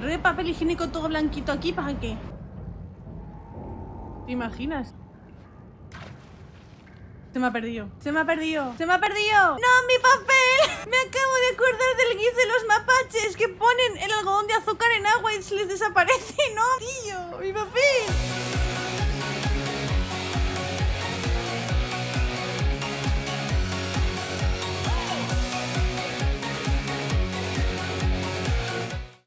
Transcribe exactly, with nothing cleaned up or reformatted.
Re papel higiénico todo blanquito aquí, ¿para qué? ¿Te imaginas? Se me ha perdido. Se me ha perdido. Se me ha perdido. ¡No, mi papel! Me acabo de acordar del guis de los mapaches que ponen el algodón de azúcar en agua y se les desaparece. ¡No, tío! ¡Mi papel!